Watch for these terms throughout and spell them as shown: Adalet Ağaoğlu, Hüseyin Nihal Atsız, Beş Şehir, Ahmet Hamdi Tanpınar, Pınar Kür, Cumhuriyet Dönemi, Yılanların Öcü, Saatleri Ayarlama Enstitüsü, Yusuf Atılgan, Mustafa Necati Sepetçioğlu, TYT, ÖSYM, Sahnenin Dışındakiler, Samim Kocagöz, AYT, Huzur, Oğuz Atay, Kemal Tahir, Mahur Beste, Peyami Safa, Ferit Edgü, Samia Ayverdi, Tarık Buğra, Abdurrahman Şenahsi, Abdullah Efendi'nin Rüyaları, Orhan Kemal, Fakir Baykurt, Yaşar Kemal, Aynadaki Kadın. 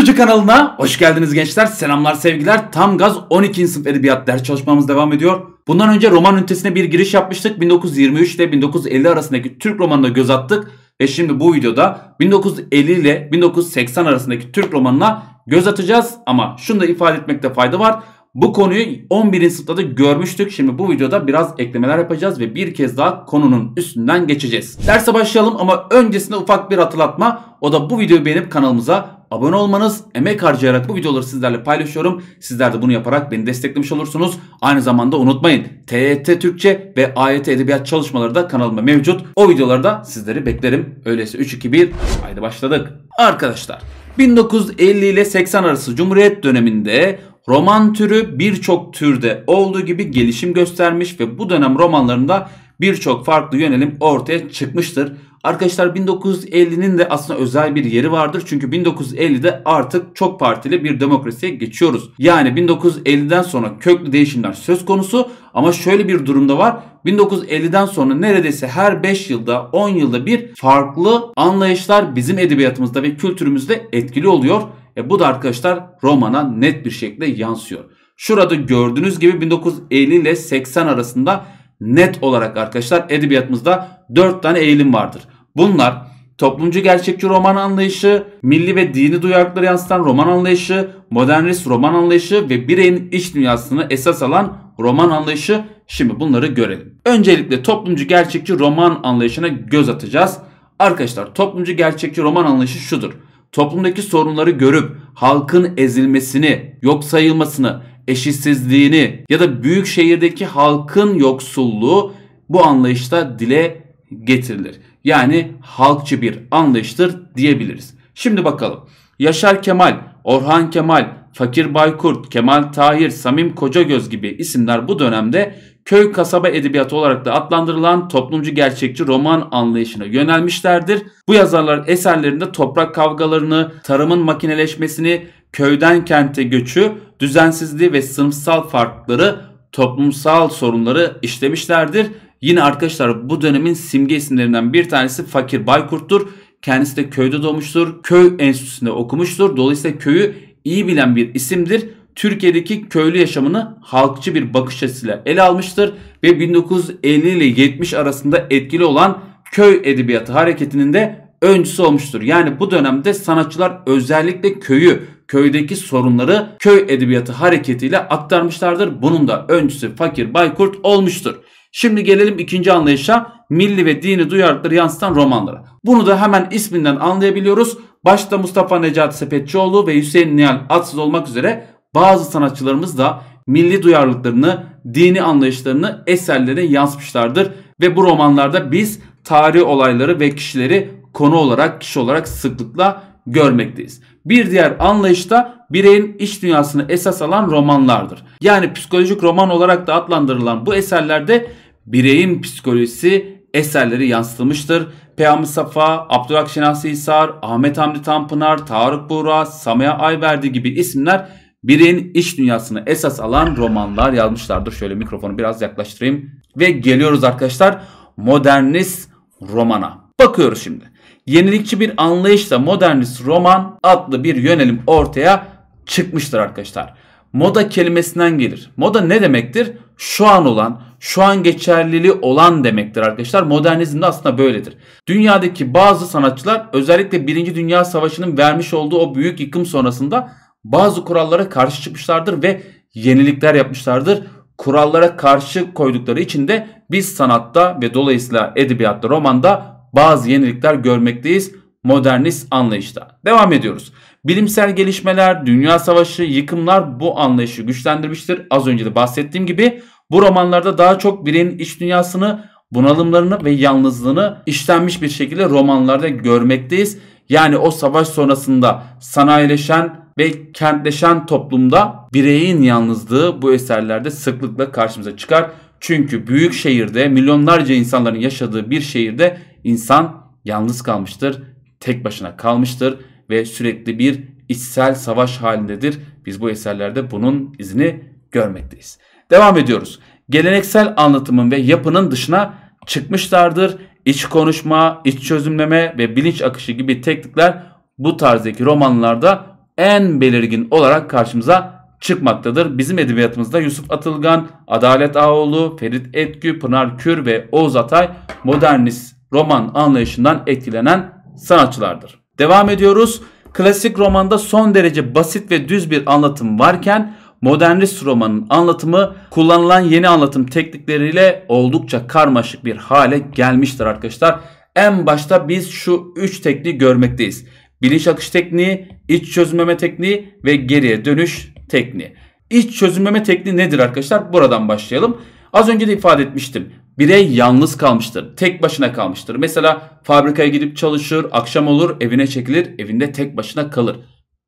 Kutucu kanalına hoş geldiniz gençler. Selamlar, sevgiler. Tam gaz 12. sınıf edebiyat ders çalışmamız devam ediyor. Bundan önce roman ünitesine bir giriş yapmıştık. 1923 ile 1950 arasındaki Türk romanına göz attık. Ve şimdi bu videoda 1950 ile 1980 arasındaki Türk romanına göz atacağız. Ama şunu da ifade etmekte fayda var. Bu konuyu 11. sınıfta da görmüştük. Şimdi bu videoda biraz eklemeler yapacağız ve bir kez daha konunun üstünden geçeceğiz. Derse başlayalım ama öncesinde ufak bir hatırlatma. O da bu videoyu beğenip kanalımıza abone olmanız. Emek harcayarak bu videoları sizlerle paylaşıyorum. Sizler de bunu yaparak beni desteklemiş olursunuz. Aynı zamanda unutmayın, TYT Türkçe ve AYT Edebiyat çalışmaları da kanalıma mevcut. O videolarda sizleri beklerim. Öyleyse 3-2-1 haydi başladık. Arkadaşlar, 1950 ile 80 arası Cumhuriyet döneminde roman türü birçok türde olduğu gibi gelişim göstermiş ve bu dönem romanlarında birçok farklı yönelim ortaya çıkmıştır. Arkadaşlar, 1950'nin de aslında özel bir yeri vardır. Çünkü 1950'de artık çok partili bir demokrasiye geçiyoruz. Yani 1950'den sonra köklü değişimler söz konusu. Ama şöyle bir durumda var. 1950'den sonra neredeyse her 5 yılda 10 yılda bir farklı anlayışlar bizim edebiyatımızda ve kültürümüzde etkili oluyor. Bu da arkadaşlar romana net bir şekilde yansıyor. Şurada gördüğünüz gibi 1950 ile 80 arasında net olarak arkadaşlar edebiyatımızda 4 tane eğilim vardır. Bunlar toplumcu gerçekçi roman anlayışı, milli ve dini duyarlılıkları yansıtan roman anlayışı, modernist roman anlayışı ve bireyin iç dünyasını esas alan roman anlayışı. Şimdi bunları görelim. Öncelikle toplumcu gerçekçi roman anlayışına göz atacağız. Arkadaşlar, toplumcu gerçekçi roman anlayışı şudur. Toplumdaki sorunları görüp halkın ezilmesini, yok sayılmasını, eşitsizliğini ya da büyük şehirdeki halkın yoksulluğu bu anlayışta dile getirilir. Yani halkçı bir anlayıştır diyebiliriz. Şimdi bakalım. Yaşar Kemal, Orhan Kemal, Fakir Baykurt, Kemal Tahir, Samim Kocagöz gibi isimler bu dönemde köy kasaba edebiyatı olarak da adlandırılan toplumcu gerçekçi roman anlayışına yönelmişlerdir. Bu yazarlar eserlerinde toprak kavgalarını, tarımın makineleşmesini, köyden kente göçü, düzensizliği ve sınıfsal farkları, toplumsal sorunları işlemişlerdir. Yine arkadaşlar, bu dönemin simge isimlerinden bir tanesi Fakir Baykurt'tur. Kendisi de köyde doğmuştur. Köy enstitüsünde okumuştur. Dolayısıyla köyü iyi bilen bir isimdir. Türkiye'deki köylü yaşamını halkçı bir bakış açısıyla ele almıştır ve 1950 ile 70 arasında etkili olan köy edebiyatı hareketinin de öncüsü olmuştur. Yani bu dönemde sanatçılar özellikle köyü, köydeki sorunları köy edebiyatı hareketiyle aktarmışlardır. Bunun da öncüsü Fakir Baykurt olmuştur. Şimdi gelelim ikinci anlayışa, milli ve dini duyarlılıkları yansıtan romanlara. Bunu da hemen isminden anlayabiliyoruz. Başta Mustafa Necati Sepetçioğlu ve Hüseyin Nihal Atsız olmak üzere bazı sanatçılarımız da milli duyarlılıklarını, dini anlayışlarını eserlerine yansıtmışlardır. Ve bu romanlarda biz tarihi olayları ve kişileri konu olarak, kişi olarak sıklıkla görmekteyiz. Bir diğer anlayışta bireyin iç dünyasını esas alan romanlardır. Yani psikolojik roman olarak da adlandırılan bu eserlerde bireyin psikolojisi eserleri yansıtılmıştır. Peyami Safa, Abdurrahman Şenahsi, Ahmet Hamdi Tanpınar, Tarık Buğra, Samia Ayverdi gibi isimler bireyin iç dünyasını esas alan romanlar yazmışlardır. Şöyle mikrofonu biraz yaklaştırayım. Ve geliyoruz arkadaşlar modernist romana. Bakıyoruz şimdi. Yenilikçi bir anlayışla modernist roman adlı bir yönelim ortaya çıkmıştır arkadaşlar. Moda kelimesinden gelir. Moda ne demektir? Şu an olan, şu an geçerliliği olan demektir arkadaşlar. Modernizm de aslında böyledir. Dünyadaki bazı sanatçılar özellikle 1. Dünya Savaşı'nın vermiş olduğu o büyük yıkım sonrasında bazı kurallara karşı çıkmışlardır ve yenilikler yapmışlardır. Kurallara karşı koydukları için de biz sanatta ve dolayısıyla edebiyatta, romanda bazı yenilikler görmekteyiz modernist anlayışta. Devam ediyoruz. Bilimsel gelişmeler, dünya savaşı, yıkımlar bu anlayışı güçlendirmiştir. Az önce de bahsettiğim gibi bu romanlarda daha çok bireyin iç dünyasını, bunalımlarını ve yalnızlığını işlenmiş bir şekilde romanlarda görmekteyiz. Yani o savaş sonrasında sanayileşen ve kentleşen toplumda bireyin yalnızlığı bu eserlerde sıklıkla karşımıza çıkar. Çünkü büyük şehirde, milyonlarca insanların yaşadığı bir şehirde insan yalnız kalmıştır, tek başına kalmıştır ve sürekli bir içsel savaş halindedir. Biz bu eserlerde bunun izini görmekteyiz. Devam ediyoruz. Geleneksel anlatımın ve yapının dışına çıkmışlardır. İç konuşma, iç çözümleme ve bilinç akışı gibi teknikler bu tarzdaki romanlarda en belirgin olarak karşımıza çıkmaktadır. Bizim edebiyatımızda Yusuf Atılgan, Adalet Ağaoğlu, Ferit Edgü, Pınar Kür ve Oğuz Atay modernist roman anlayışından etkilenen sanatçılardır. Devam ediyoruz. Klasik romanda son derece basit ve düz bir anlatım varken modernist romanın anlatımı kullanılan yeni anlatım teknikleriyle oldukça karmaşık bir hale gelmiştir arkadaşlar. En başta biz şu 3 tekniği görmekteyiz. Bilinç akış tekniği, iç çözümleme tekniği ve geriye dönüş tekniği. İç çözümleme tekniği nedir arkadaşlar? Buradan başlayalım. Az önce de ifade etmiştim. Birey yalnız kalmıştır. Tek başına kalmıştır. Mesela fabrikaya gidip çalışır, akşam olur, evine çekilir, evinde tek başına kalır.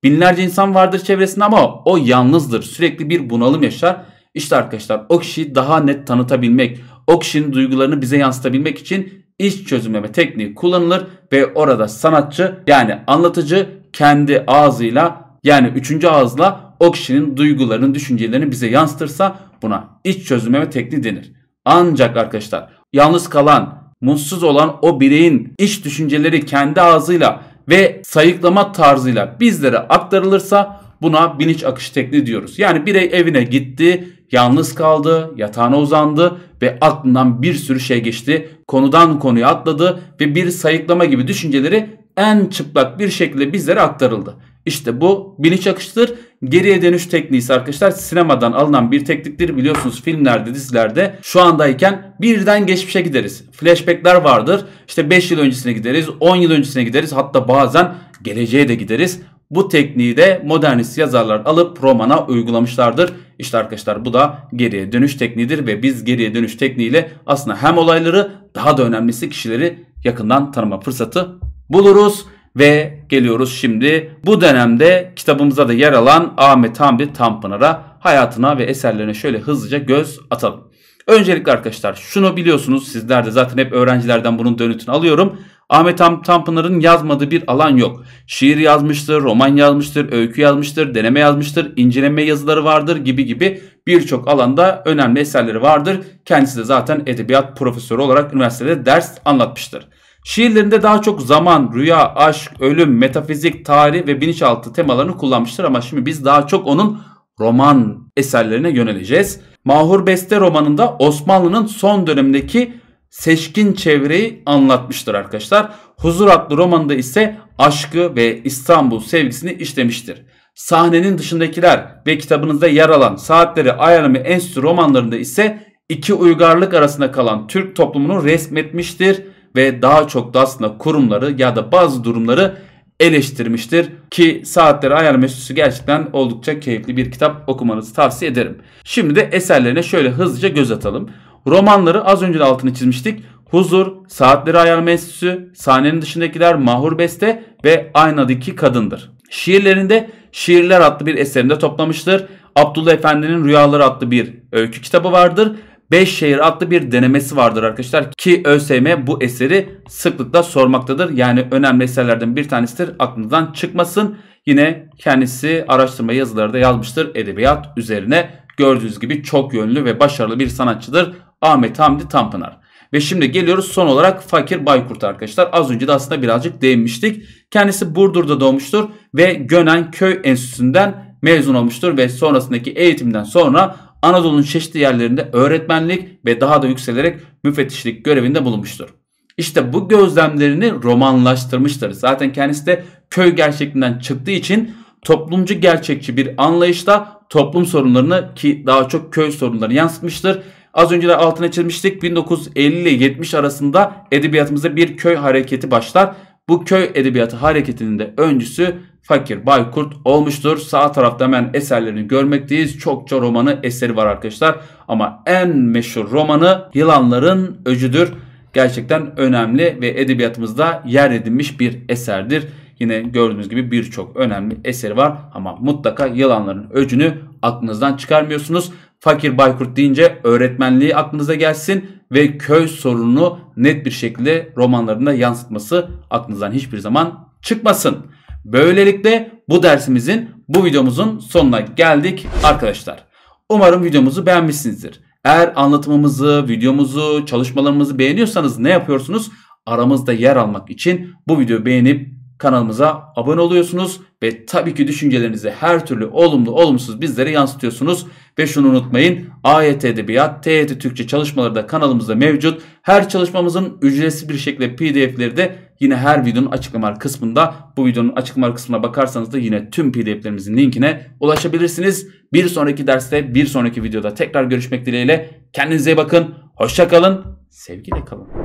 Binlerce insan vardır çevresinde ama o yalnızdır. Sürekli bir bunalım yaşar. İşte arkadaşlar o kişiyi daha net tanıtabilmek, o kişinin duygularını bize yansıtabilmek için iç çözümleme tekniği kullanılır ve orada sanatçı yani anlatıcı kendi ağzıyla yani üçüncü ağızla o kişinin duygularını, düşüncelerini bize yansıtırsa buna iç çözümleme tekniği denir. Ancak arkadaşlar yalnız kalan, mutsuz olan o bireyin iç düşünceleri kendi ağzıyla ve sayıklama tarzıyla bizlere aktarılırsa buna bilinç akışı tekniği diyoruz. Yani birey evine gitti, yalnız kaldı, yatağına uzandı ve aklından bir sürü şey geçti. Konudan konuya atladı ve bir sayıklama gibi düşünceleri en çıplak bir şekilde bizlere aktarıldı. İşte bu bilinç akışıdır. Geriye dönüş tekniği ise arkadaşlar sinemadan alınan bir tekniktir. Biliyorsunuz filmlerde, dizilerde şu andayken birden geçmişe gideriz. Flashbackler vardır. İşte 5 yıl öncesine gideriz, 10 yıl öncesine gideriz. Hatta bazen geleceğe de gideriz. Bu tekniği de modernist yazarlar alıp romana uygulamışlardır. İşte arkadaşlar bu da geriye dönüş tekniğidir ve biz geriye dönüş tekniğiyle aslında hem olayları daha da önemlisi kişileri yakından tanıma fırsatı buluruz. Ve geliyoruz şimdi bu dönemde kitabımıza da yer alan Ahmet Hamdi Tanpınar'a, hayatına ve eserlerine şöyle hızlıca göz atalım. Öncelikle arkadaşlar şunu biliyorsunuz, sizler de zaten hep öğrencilerden bunun dönütünü alıyorum. Ahmet Hamdi Tanpınar'ın yazmadığı bir alan yok. Şiir yazmıştır, roman yazmıştır, öykü yazmıştır, deneme yazmıştır, inceleme yazıları vardır gibi gibi birçok alanda önemli eserleri vardır. Kendisi de zaten edebiyat profesörü olarak üniversitede ders anlatmıştır. Şiirlerinde daha çok zaman, rüya, aşk, ölüm, metafizik, tarih ve bilinçaltı temalarını kullanmıştır ama şimdi biz daha çok onun roman eserlerine yöneleceğiz. Mahur Beste romanında Osmanlı'nın son dönemindeki seçkin çevreyi anlatmıştır arkadaşlar. Huzur adlı romanında ise aşkı ve İstanbul sevgisini işlemiştir. Sahnenin Dışındakiler ve kitabınızda yer alan Saatleri Ayarlama Enstitüsü romanlarında ise iki uygarlık arasında kalan Türk toplumunu resmetmiştir. Ve daha çok da aslında kurumları ya da bazı durumları eleştirmiştir. Ki Saatleri Ayarlama Enstitüsü gerçekten oldukça keyifli bir kitap, okumanızı tavsiye ederim. Şimdi de eserlerine şöyle hızlıca göz atalım. Romanları az önce de altını çizmiştik. Huzur, Saatleri Ayarlama Enstitüsü, Sahnenin Dışındakiler, Mahur Beste ve Aynadaki Kadın'dır. Şiirlerinde Şiirler adlı bir eserinde toplamıştır. Abdullah Efendi'nin Rüyaları adlı bir öykü kitabı vardır. Beş Şehir adlı bir denemesi vardır arkadaşlar ki ÖSYM bu eseri sıklıkla sormaktadır. Yani önemli eserlerden bir tanesidir, aklınızdan çıkmasın. Yine kendisi araştırma yazıları da yazmıştır edebiyat üzerine. Gördüğünüz gibi çok yönlü ve başarılı bir sanatçıdır Ahmet Hamdi Tanpınar. Ve şimdi geliyoruz son olarak Fakir Baykurt'a arkadaşlar. Az önce de aslında birazcık değinmiştik. Kendisi Burdur'da doğmuştur ve Gönen Köy Enstitüsü'nden mezun olmuştur ve sonrasındaki eğitimden sonra Anadolu'nun çeşitli yerlerinde öğretmenlik ve daha da yükselerek müfettişlik görevinde bulunmuştur. İşte bu gözlemlerini romanlaştırmıştır. Zaten kendisi de köy gerçekliğinden çıktığı için toplumcu gerçekçi bir anlayışla toplum sorunlarını ki daha çok köy sorunlarını yansıtmıştır. Az önce de altına çizmiştik, 1950 ile 70 arasında edebiyatımızda bir köy hareketi başlar. Bu köy edebiyatı hareketinin de öncüsü Fakir Baykurt olmuştur. Sağ tarafta hemen eserlerini görmekteyiz. Çokça romanı, eseri var arkadaşlar. Ama en meşhur romanı Yılanların Öcü'dür. Gerçekten önemli ve edebiyatımızda yer edinmiş bir eserdir. Yine gördüğünüz gibi birçok önemli eseri var. Ama mutlaka Yılanların Öcü'nü aklınızdan çıkarmıyorsunuz. Fakir Baykurt deyince öğretmenliği aklınıza gelsin ve köy sorununu net bir şekilde romanlarında yansıtması aklınızdan hiçbir zaman çıkmasın. Böylelikle bu dersimizin, bu videomuzun sonuna geldik arkadaşlar. Umarım videomuzu beğenmişsinizdir. Eğer anlatımımızı, videomuzu, çalışmalarımızı beğeniyorsanız ne yapıyorsunuz? Aramızda yer almak için bu videoyu beğenip kanalımıza abone oluyorsunuz ve tabii ki düşüncelerinizi her türlü olumlu olumsuz bizlere yansıtıyorsunuz. Ve şunu unutmayın, AYT Edebiyat, TYT Türkçe çalışmaları da kanalımızda mevcut. Her çalışmamızın ücretsiz bir şekilde pdf'leri de yine her videonun açıklama kısmında, bu videonun açıklama kısmına bakarsanız da yine tüm pdf'lerimizin linkine ulaşabilirsiniz. Bir sonraki derste, bir sonraki videoda tekrar görüşmek dileğiyle. Kendinize iyi bakın, hoşça kalın, sevgiyle kalın.